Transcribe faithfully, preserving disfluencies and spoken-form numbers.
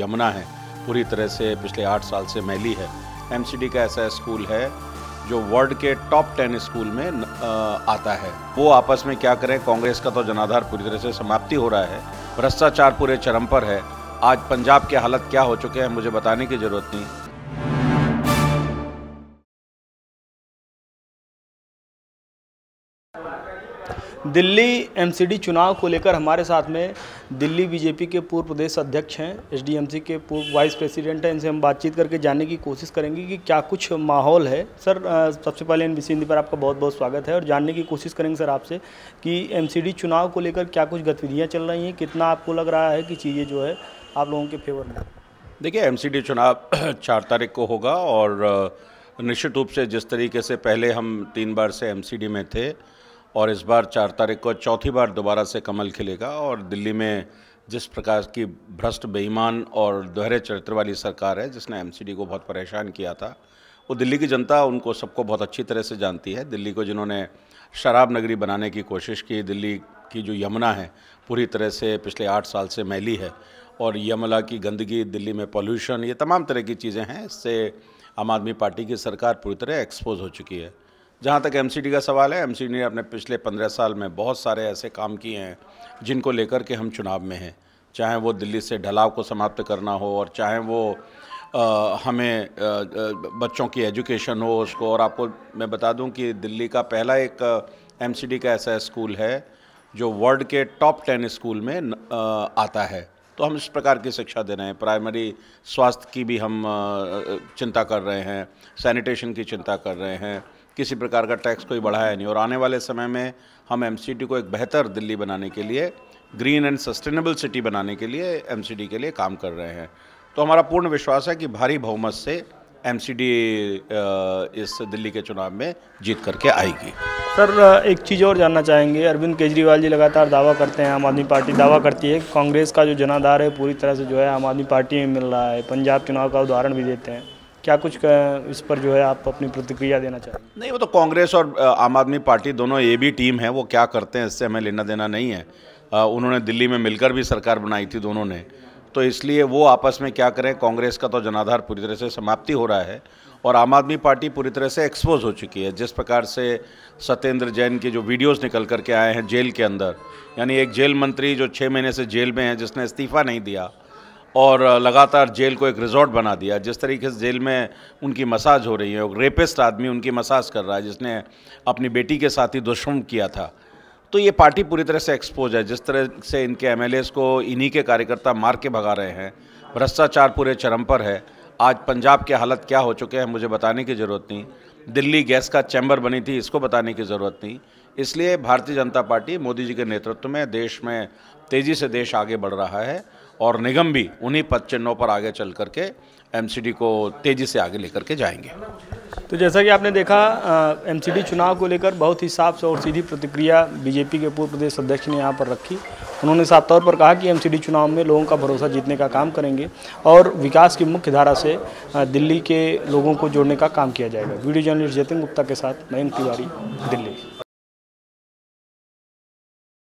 यमुना है पूरी तरह से पिछले आठ साल से मैली है। एमसीडी का ऐसा स्कूल है जो वर्ल्ड के टॉप टेन स्कूल में आता है। वो आपस में क्या करें, कांग्रेस का तो जनाधार पूरी तरह से समाप्ति हो रहा है, भ्रष्टाचार पूरे चरम पर है। आज पंजाब के हालत क्या हो चुके हैं मुझे बताने की जरूरत नहीं। दिल्ली एमसीडी चुनाव को लेकर हमारे साथ में दिल्ली बीजेपी के पूर्व प्रदेश अध्यक्ष हैं, एसडीएमसी के पूर्व वाइस प्रेसिडेंट हैं। इनसे हम बातचीत करके जानने की कोशिश करेंगे कि क्या कुछ माहौल है। सर सबसे पहले एनबीसी हिंदी पर आपका बहुत बहुत स्वागत है और जानने की कोशिश करेंगे सर आपसे कि एमसीडी चुनाव को लेकर क्या कुछ गतिविधियाँ चल रही हैं, कितना आपको लग रहा है कि चीज़ें जो है आप लोगों के फेवर में। देखिए एमसीडी चुनाव चार तारीख को होगा और निश्चित रूप से जिस तरीके से पहले हम तीन बार से एमसीडी में थे और इस बार चार तारीख को चौथी बार दोबारा से कमल खिलेगा। और दिल्ली में जिस प्रकार की भ्रष्ट बेईमान और दोहरे चरित्र वाली सरकार है जिसने एमसीडी को बहुत परेशान किया था, वो दिल्ली की जनता उनको सबको बहुत अच्छी तरह से जानती है। दिल्ली को जिन्होंने शराब नगरी बनाने की कोशिश की, दिल्ली की जो यमुना है पूरी तरह से पिछले आठ साल से मैली है और यमुना की गंदगी, दिल्ली में पॉल्यूशन, ये तमाम तरह की चीज़ें हैं। इससे आम आदमी पार्टी की सरकार पूरी तरह एक्सपोज हो चुकी है। जहाँ तक एमसीडी का सवाल है, एमसीडी ने अपने पिछले पंद्रह साल में बहुत सारे ऐसे काम किए हैं जिनको लेकर के हम चुनाव में हैं, चाहे वो दिल्ली से ढलाव को समाप्त करना हो और चाहे वो आ, हमें आ, बच्चों की एजुकेशन हो उसको। और आपको मैं बता दूं कि दिल्ली का पहला एक एमसीडी का ऐसा स्कूल है जो वर्ल्ड के टॉप टेन स्कूल में आ, आता है। तो हम इस प्रकार की शिक्षा दे रहे हैं। प्राइमरी स्वास्थ्य की भी हम चिंता कर रहे हैं, सैनिटेशन की चिंता कर रहे हैं, किसी प्रकार का टैक्स कोई बढ़ाया नहीं। और आने वाले समय में हम एमसीडी को एक बेहतर दिल्ली बनाने के लिए, ग्रीन एंड सस्टेनेबल सिटी बनाने के लिए एमसीडी के लिए काम कर रहे हैं। तो हमारा पूर्ण विश्वास है कि भारी बहुमत से एमसीडी इस दिल्ली के चुनाव में जीत करके आएगी। सर एक चीज़ और जानना चाहेंगे, अरविंद केजरीवाल जी लगातार दावा करते हैं, आम आदमी पार्टी दावा करती है, कांग्रेस का जो जनाधार है पूरी तरह से जो है आम आदमी पार्टी में मिल रहा है। पंजाब चुनाव का उदाहरण भी देते हैं, क्या कुछ इस पर जो है आप अपनी प्रतिक्रिया देना चाहेंगे। नहीं, वो तो कांग्रेस और आम आदमी पार्टी दोनों ए बी टीम है, वो क्या करते हैं इससे हमें लेना देना नहीं है। आ, उन्होंने दिल्ली में मिलकर भी सरकार बनाई थी दोनों ने, तो इसलिए वो आपस में क्या करें। कांग्रेस का तो जनाधार पूरी तरह से समाप्ति हो रहा है और आम आदमी पार्टी पूरी तरह से एक्सपोज हो चुकी है। जिस प्रकार से सत्येंद्र जैन के जो वीडियोस निकल करके आए हैं जेल के अंदर, यानी एक जेल मंत्री जो छः महीने से जेल में हैं, जिसने इस्तीफ़ा नहीं दिया और लगातार जेल को एक रिजॉर्ट बना दिया। जिस तरीके से जेल में उनकी मसाज हो रही है, रेपिस्ट आदमी उनकी मसाज कर रहा है जिसने अपनी बेटी के साथ ही दुष्कर्म किया था। तो ये पार्टी पूरी तरह से एक्सपोज है। जिस तरह से इनके एमएलएस को इन्हीं के कार्यकर्ता मार के भगा रहे हैं, भ्रष्टाचार पूरे चरम पर है। आज पंजाब के हालत क्या हो चुके हैं मुझे बताने की ज़रूरत नहीं। दिल्ली गैस का चैम्बर बनी थी, इसको बताने की ज़रूरत नहीं। इसलिए भारतीय जनता पार्टी मोदी जी के नेतृत्व में देश में तेज़ी से देश आगे बढ़ रहा है और निगम भी उन्हीं पद चिन्हों पर आगे चल करके एमसीडी को तेज़ी से आगे लेकर के जाएंगे। तो जैसा कि आपने देखा एमसीडी चुनाव को लेकर बहुत ही साफ और सीधी प्रतिक्रिया बीजेपी के पूर्व प्रदेश अध्यक्ष ने यहाँ पर रखी। उन्होंने साफ तौर पर कहा कि एमसीडी चुनाव में लोगों का भरोसा जीतने का काम करेंगे और विकास की मुख्य धारा से दिल्ली के लोगों को जोड़ने का काम किया जाएगा। वीडियो जर्नलिस्ट जितिन गुप्ता के साथ मयंद तिवारी, दिल्ली।